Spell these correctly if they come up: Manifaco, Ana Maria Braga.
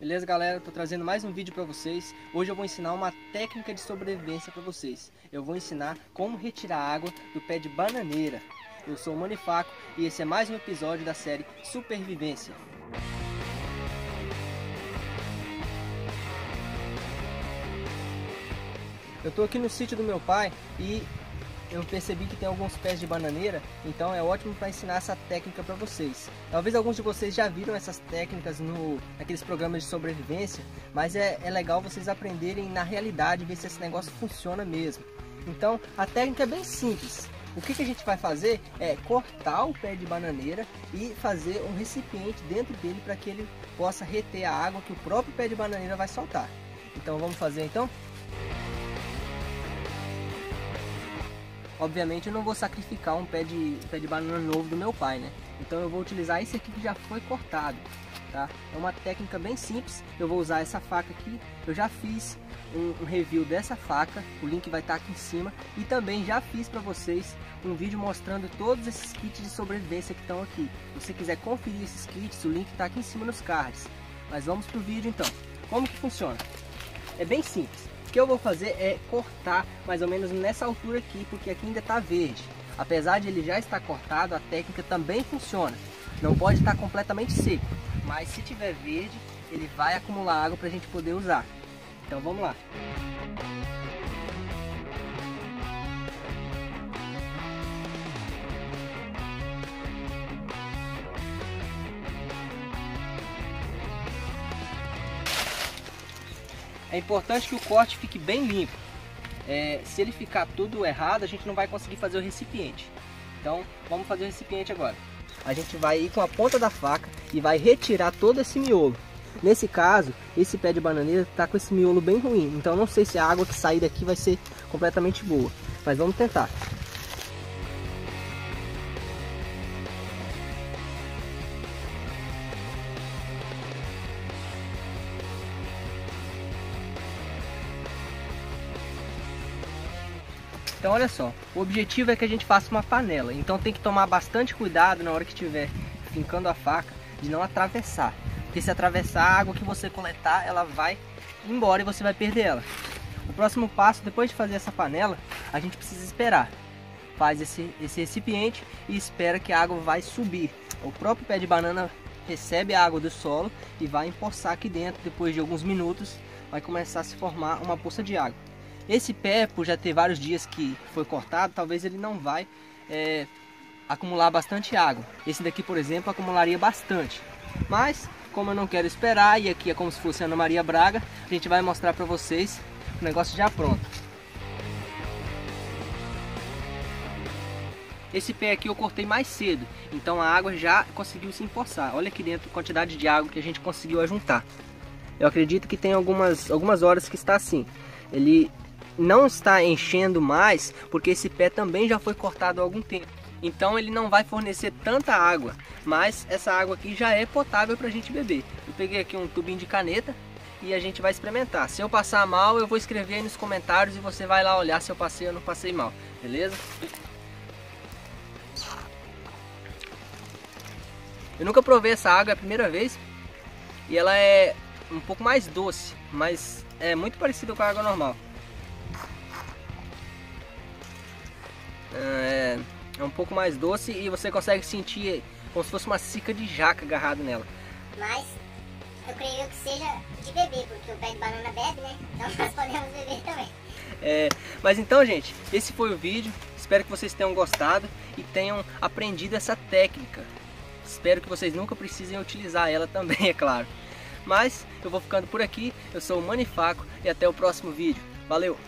Beleza, galera? Tô trazendo mais um vídeo pra vocês. Hoje eu vou ensinar uma técnica de sobrevivência pra vocês. Eu vou ensinar como retirar água do pé de bananeira. Eu sou o Manifaco e esse é mais um episódio da série Supervivência. Eu tô aqui no sítio do meu pai e eu percebi que tem alguns pés de bananeira, então é ótimo para ensinar essa técnica para vocês. Talvez alguns de vocês já viram essas técnicas naqueles programas de sobrevivência, mas é legal vocês aprenderem na realidade, ver se esse negócio funciona mesmo. Então a técnica é bem simples. O que a gente vai fazer é cortar o pé de bananeira e fazer um recipiente dentro dele para que ele possa reter a água que o próprio pé de bananeira vai soltar. Então vamos fazer então? Obviamente eu não vou sacrificar um pé de banana novo do meu pai, né? Então eu vou utilizar esse aqui que já foi cortado, tá? É uma técnica bem simples, eu vou usar essa faca aqui. Eu já fiz um review dessa faca, o link vai estar aqui em cima. E também já fiz para vocês um vídeo mostrando todos esses kits de sobrevivência que estão aqui. Se você quiser conferir esses kits, o link está aqui em cima nos cards. Mas vamos pro vídeo então. Como que funciona? É bem simples. O que eu vou fazer é cortar mais ou menos nessa altura aqui, porque aqui ainda está verde. Apesar de ele já estar cortado, a técnica também funciona. Não pode estar completamente seco, mas se tiver verde, ele vai acumular água para a gente poder usar. Então vamos lá. É importante que o corte fique bem limpo. Se ele ficar tudo errado, a gente não vai conseguir fazer o recipiente. Então, vamos fazer o recipiente agora. A gente vai ir com a ponta da faca e vai retirar todo esse miolo. Nesse caso, esse pé de bananeira está com esse miolo bem ruim. Então, não sei se a água que sair daqui vai ser completamente boa. Mas vamos tentar. Então olha só, o objetivo é que a gente faça uma panela, então tem que tomar bastante cuidado na hora que estiver fincando a faca, de não atravessar. Porque se atravessar, a água que você coletar, ela vai embora e você vai perder ela. O próximo passo, depois de fazer essa panela, a gente precisa esperar. Faz esse recipiente e espera que a água vai subir. O próprio pé de banana recebe a água do solo e vai empoçar aqui dentro. Depois de alguns minutos, vai começar a se formar uma poça de água. Esse pé, por já ter vários dias que foi cortado, talvez ele não vai acumular bastante água. Esse daqui, por exemplo, acumularia bastante. Mas, como eu não quero esperar, e aqui é como se fosse a Ana Maria Braga, a gente vai mostrar para vocês o negócio já pronto. Esse pé aqui eu cortei mais cedo, então a água já conseguiu se empoçar. Olha aqui dentro a quantidade de água que a gente conseguiu ajuntar. Eu acredito que tem algumas horas que está assim. Ele não está enchendo mais, porque esse pé também já foi cortado há algum tempo. Então ele não vai fornecer tanta água, mas essa água aqui já é potável para a gente beber. Eu peguei aqui um tubinho de caneta e a gente vai experimentar. Se eu passar mal, eu vou escrever aí nos comentários e você vai lá olhar se eu passei ou não passei mal, beleza? Eu nunca provei essa água, é a primeira vez, e ela é um pouco mais doce, mas é muito parecido com a água normal. É um pouco mais doce e você consegue sentir como se fosse uma cica de jaca agarrada nela. Mas eu creio que seja de beber, porque o pé de banana bebe, né? Então nós podemos beber também. Mas então, gente, esse foi o vídeo. Espero que vocês tenham gostado e tenham aprendido essa técnica. Espero que vocês nunca precisem utilizar ela também, é claro. Mas eu vou ficando por aqui, eu sou o Manifaco e até o próximo vídeo. Valeu!